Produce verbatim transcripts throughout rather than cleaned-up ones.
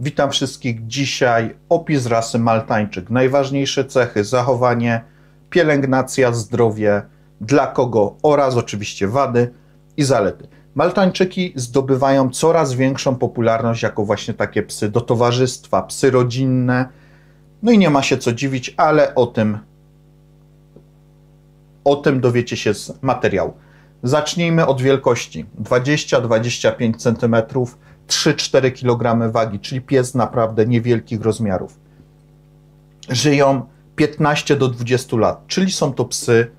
Witam wszystkich. Dzisiaj opis rasy Maltańczyk. Najważniejsze cechy, zachowanie, pielęgnacja, zdrowie, dla kogo oraz oczywiście wady i zalety. Maltańczyki zdobywają coraz większą popularność jako właśnie takie psy do towarzystwa, psy rodzinne. No i nie ma się co dziwić, ale o tym, o tym dowiecie się z materiału. Zacznijmy od wielkości. dwadzieścia do dwudziestu pięciu centymetrów, trzy do czterech kilogramów wagi, czyli pies naprawdę niewielkich rozmiarów. Żyją piętnaście do dwudziestu lat, czyli są to psy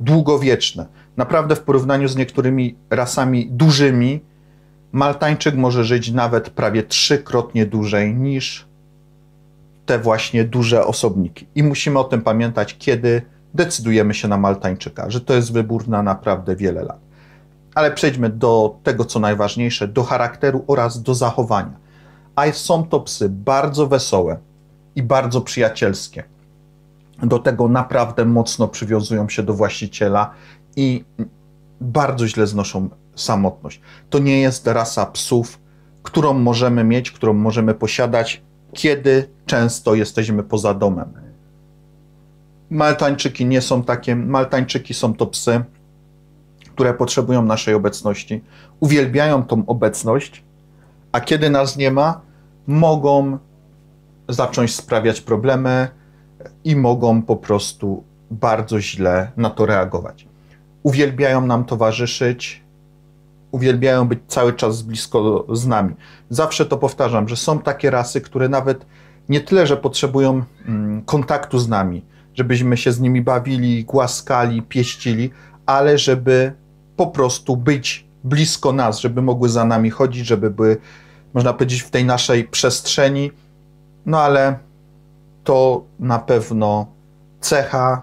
długowieczne. Naprawdę w porównaniu z niektórymi rasami dużymi, Maltańczyk może żyć nawet prawie trzykrotnie dłużej niż te właśnie duże osobniki. I musimy o tym pamiętać, kiedy decydujemy się na Maltańczyka, że to jest wybór na naprawdę wiele lat. Ale przejdźmy do tego, co najważniejsze, do charakteru oraz do zachowania. A są to psy bardzo wesołe i bardzo przyjacielskie. Do tego naprawdę mocno przywiązują się do właściciela i bardzo źle znoszą samotność. To nie jest rasa psów, którą możemy mieć, którą możemy posiadać, kiedy często jesteśmy poza domem. Maltańczyki nie są takie. Maltańczyki są to psy, które potrzebują naszej obecności, uwielbiają tą obecność, a kiedy nas nie ma, mogą zacząć sprawiać problemy i mogą po prostu bardzo źle na to reagować. Uwielbiają nam towarzyszyć, uwielbiają być cały czas blisko z nami. Zawsze to powtarzam, że są takie rasy, które nawet nie tyle, że potrzebują kontaktu z nami, żebyśmy się z nimi bawili, głaskali, pieścili, ale żeby po prostu być blisko nas, żeby mogły za nami chodzić, żeby były, można powiedzieć, w tej naszej przestrzeni. No ale to na pewno cecha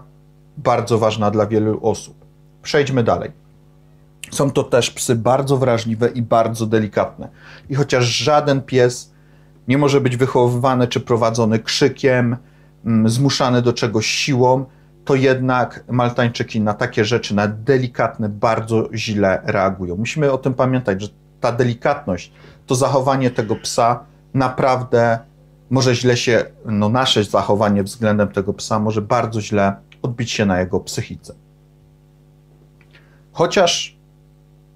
bardzo ważna dla wielu osób. Przejdźmy dalej. Są to też psy bardzo wrażliwe i bardzo delikatne. I chociaż żaden pies nie może być wychowywany czy prowadzony krzykiem, zmuszany do czegoś siłą, to jednak Maltańczyki na takie rzeczy, na delikatne, bardzo źle reagują. Musimy o tym pamiętać, że ta delikatność, to zachowanie tego psa naprawdę może źle się, no nasze zachowanie względem tego psa może bardzo źle odbić się na jego psychice. Chociaż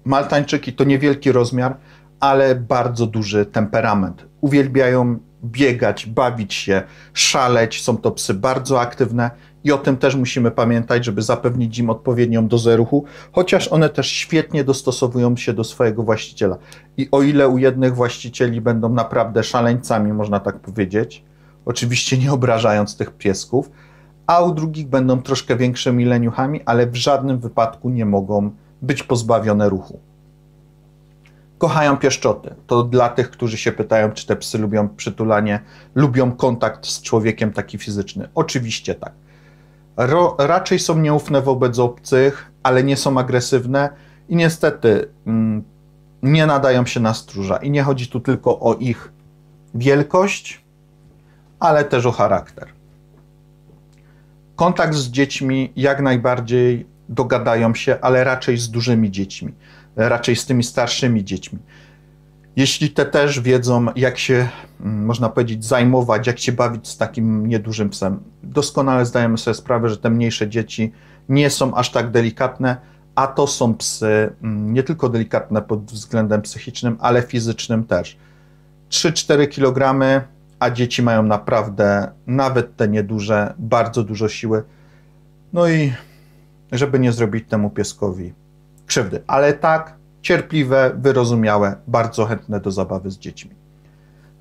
Maltańczyki to niewielki rozmiar, ale bardzo duży temperament. Uwielbiają biegać, bawić się, szaleć. Są to psy bardzo aktywne i o tym też musimy pamiętać, żeby zapewnić im odpowiednią dozę ruchu, chociaż one też świetnie dostosowują się do swojego właściciela. I o ile u jednych właścicieli będą naprawdę szaleńcami, można tak powiedzieć, oczywiście nie obrażając tych piesków, a u drugich będą troszkę większymi leniuchami, ale w żadnym wypadku nie mogą być pozbawione ruchu. Kochają pieszczoty. To dla tych, którzy się pytają, czy te psy lubią przytulanie, lubią kontakt z człowiekiem taki fizyczny. Oczywiście tak. Ro, raczej są nieufne wobec obcych, ale nie są agresywne i niestety mm, nie nadają się na stróża. I nie chodzi tu tylko o ich wielkość, ale też o charakter. Kontakt z dziećmi jak najbardziej dogadają się, ale raczej z dużymi dziećmi. Raczej z tymi starszymi dziećmi. Jeśli te też wiedzą, jak się, można powiedzieć, zajmować, jak się bawić z takim niedużym psem. Doskonale zdajemy sobie sprawę, że te mniejsze dzieci nie są aż tak delikatne, a to są psy nie tylko delikatne pod względem psychicznym, ale fizycznym też. trzy do czterech kilogramów, a dzieci mają naprawdę, nawet te nieduże, bardzo dużo siły. No i żeby nie zrobić temu pieskowi krzywdy, ale tak, cierpliwe, wyrozumiałe, bardzo chętne do zabawy z dziećmi.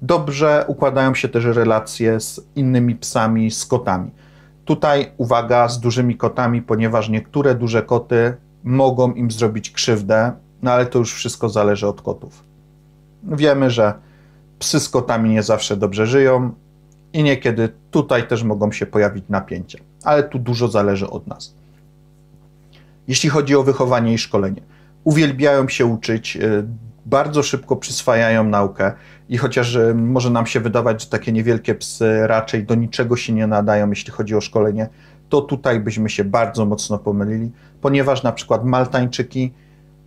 Dobrze układają się też relacje z innymi psami, z kotami. Tutaj uwaga z dużymi kotami, ponieważ niektóre duże koty mogą im zrobić krzywdę, no ale to już wszystko zależy od kotów. Wiemy, że psy z kotami nie zawsze dobrze żyją i niekiedy tutaj też mogą się pojawić napięcia, ale tu dużo zależy od nas. Jeśli chodzi o wychowanie i szkolenie. Uwielbiają się uczyć, bardzo szybko przyswajają naukę i chociaż może nam się wydawać, że takie niewielkie psy raczej do niczego się nie nadają, jeśli chodzi o szkolenie, to tutaj byśmy się bardzo mocno pomylili, ponieważ na przykład Maltańczyki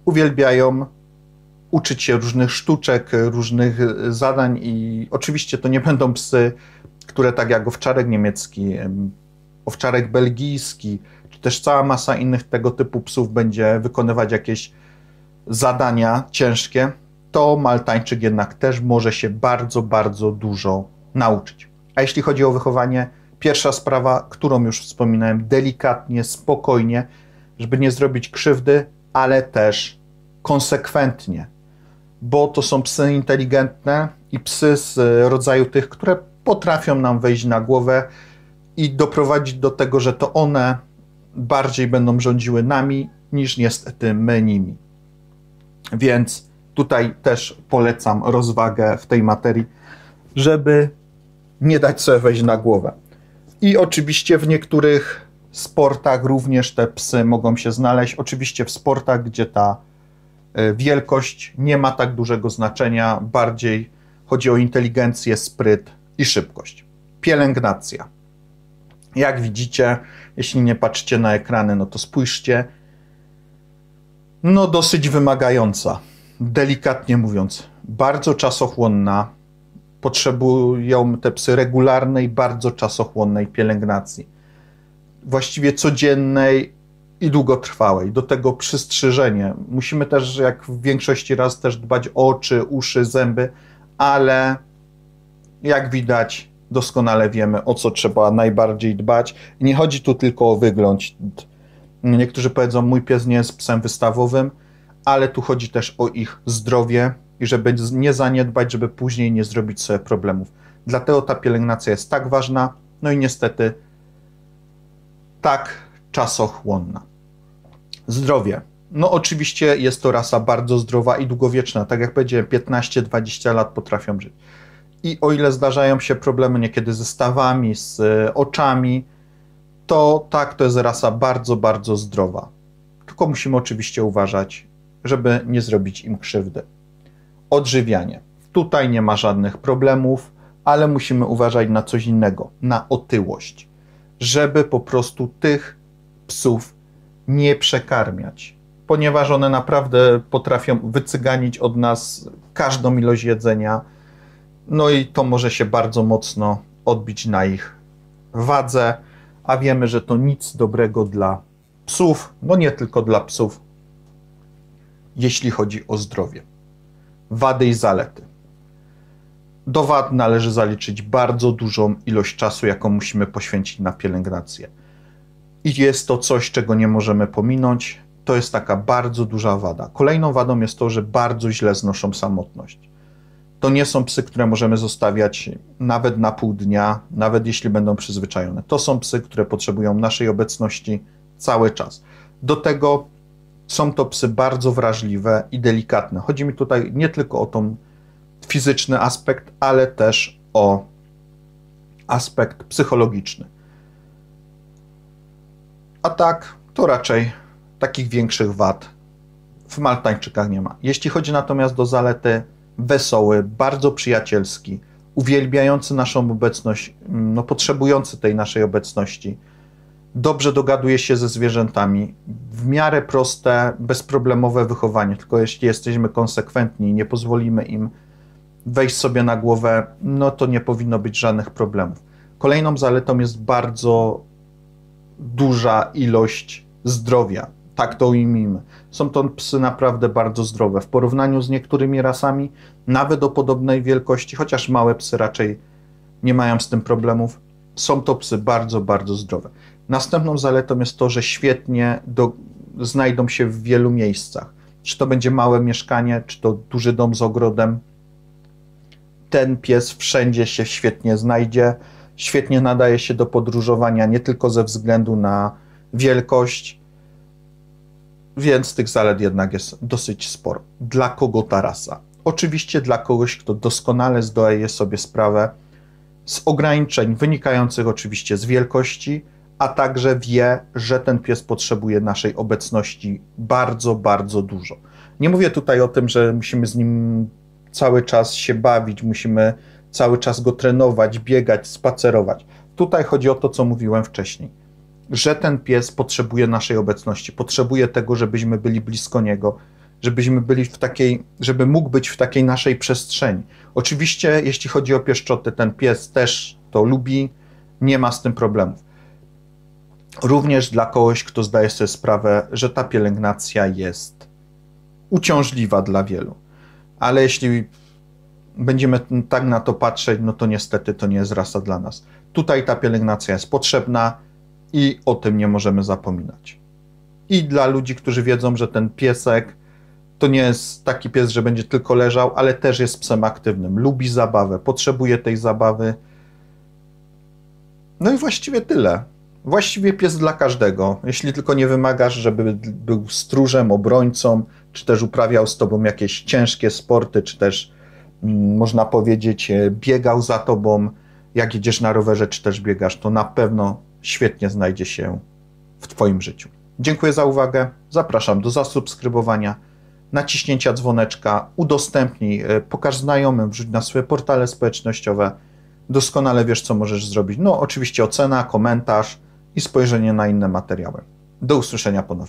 uwielbiają uczyć się różnych sztuczek, różnych zadań i oczywiście to nie będą psy, które tak jak owczarek niemiecki, owczarek belgijski, czy też cała masa innych tego typu psów będzie wykonywać jakieś zadania ciężkie, to Maltańczyk jednak też może się bardzo, bardzo dużo nauczyć. A jeśli chodzi o wychowanie, pierwsza sprawa, którą już wspominałem, delikatnie, spokojnie, żeby nie zrobić krzywdy, ale też konsekwentnie, bo to są psy inteligentne i psy z rodzaju tych, które potrafią nam wejść na głowę i doprowadzić do tego, że to one bardziej będą rządziły nami, niż niestety my nimi. Więc tutaj też polecam rozwagę w tej materii, żeby nie dać sobie wejść na głowę. I oczywiście w niektórych sportach również te psy mogą się znaleźć. Oczywiście w sportach, gdzie ta wielkość nie ma tak dużego znaczenia, bardziej chodzi o inteligencję, spryt i szybkość. Pielęgnacja. Jak widzicie, jeśli nie patrzycie na ekrany, no to spójrzcie. No dosyć wymagająca, delikatnie mówiąc, bardzo czasochłonna. Potrzebują te psy regularnej, bardzo czasochłonnej pielęgnacji. Właściwie codziennej i długotrwałej. Do tego przystrzyżenie. Musimy też, jak w większości raz, też dbać o oczy, uszy, zęby, ale jak widać, doskonale wiemy, o co trzeba najbardziej dbać. Nie chodzi tu tylko o wygląd. Niektórzy powiedzą, mój pies nie jest psem wystawowym, ale tu chodzi też o ich zdrowie i żeby nie zaniedbać, żeby później nie zrobić sobie problemów. Dlatego ta pielęgnacja jest tak ważna, no i niestety tak czasochłonna. Zdrowie. No oczywiście jest to rasa bardzo zdrowa i długowieczna. Tak jak powiedziałem, piętnaście do dwudziestu lat potrafią żyć. I o ile zdarzają się problemy niekiedy ze stawami, z oczami, to tak, to jest rasa bardzo, bardzo zdrowa. Tylko musimy oczywiście uważać, żeby nie zrobić im krzywdy. Odżywianie. Tutaj nie ma żadnych problemów, ale musimy uważać na coś innego, na otyłość, żeby po prostu tych psów nie przekarmiać, ponieważ one naprawdę potrafią wycyganić od nas każdą ilość jedzenia, no i to może się bardzo mocno odbić na ich wadze, a wiemy, że to nic dobrego dla psów, no nie tylko dla psów, jeśli chodzi o zdrowie. Wady i zalety. Do wad należy zaliczyć bardzo dużą ilość czasu, jaką musimy poświęcić na pielęgnację. I jest to coś, czego nie możemy pominąć. To jest taka bardzo duża wada. Kolejną wadą jest to, że bardzo źle znoszą samotność. To nie są psy, które możemy zostawiać nawet na pół dnia, nawet jeśli będą przyzwyczajone. To są psy, które potrzebują naszej obecności cały czas. Do tego są to psy bardzo wrażliwe i delikatne. Chodzi mi tutaj nie tylko o ten fizyczny aspekt, ale też o aspekt psychologiczny. A tak, to raczej takich większych wad w Maltańczykach nie ma. Jeśli chodzi natomiast do zalety, wesoły, bardzo przyjacielski, uwielbiający naszą obecność, no, potrzebujący tej naszej obecności, dobrze dogaduje się ze zwierzętami, w miarę proste, bezproblemowe wychowanie, tylko jeśli jesteśmy konsekwentni i nie pozwolimy im wejść sobie na głowę, no to nie powinno być żadnych problemów. Kolejną zaletą jest bardzo duża ilość zdrowia, tak to ujmijmy. Są to psy naprawdę bardzo zdrowe. W porównaniu z niektórymi rasami, nawet o podobnej wielkości, chociaż małe psy raczej nie mają z tym problemów, są to psy bardzo, bardzo zdrowe. Następną zaletą jest to, że świetnie do, znajdą się w wielu miejscach. Czy to będzie małe mieszkanie, czy to duży dom z ogrodem. Ten pies wszędzie się świetnie znajdzie, świetnie nadaje się do podróżowania, nie tylko ze względu na wielkość, więc tych zalet jednak jest dosyć sporo. Dla kogo ta rasa? Oczywiście dla kogoś, kto doskonale zdaje sobie sprawę z ograniczeń wynikających oczywiście z wielkości, a także wie, że ten pies potrzebuje naszej obecności bardzo, bardzo dużo. Nie mówię tutaj o tym, że musimy z nim cały czas się bawić, musimy cały czas go trenować, biegać, spacerować. Tutaj chodzi o to, co mówiłem wcześniej, że ten pies potrzebuje naszej obecności, potrzebuje tego, żebyśmy byli blisko niego, żebyśmy byli w takiej, żeby mógł być w takiej naszej przestrzeni. Oczywiście, jeśli chodzi o pieszczoty, ten pies też to lubi, nie ma z tym problemów. Również dla kogoś, kto zdaje sobie sprawę, że ta pielęgnacja jest uciążliwa dla wielu. Ale jeśli będziemy tak na to patrzeć, no to niestety to nie jest rasa dla nas. Tutaj ta pielęgnacja jest potrzebna i o tym nie możemy zapominać. I dla ludzi, którzy wiedzą, że ten piesek to nie jest taki pies, że będzie tylko leżał, ale też jest psem aktywnym. Lubi zabawę, potrzebuje tej zabawy. No i właściwie tyle. Właściwie pies dla każdego, jeśli tylko nie wymagasz, żeby był stróżem, obrońcą, czy też uprawiał z tobą jakieś ciężkie sporty, czy też, można powiedzieć, biegał za tobą, jak jedziesz na rowerze, czy też biegasz, to na pewno świetnie znajdzie się w twoim życiu. Dziękuję za uwagę, zapraszam do zasubskrybowania, naciśnięcia dzwoneczka, udostępnij, pokaż znajomym, wrzuć na swoje portale społecznościowe. Doskonale wiesz, co możesz zrobić. No oczywiście ocena, komentarz i spojrzenie na inne materiały. Do usłyszenia ponownie.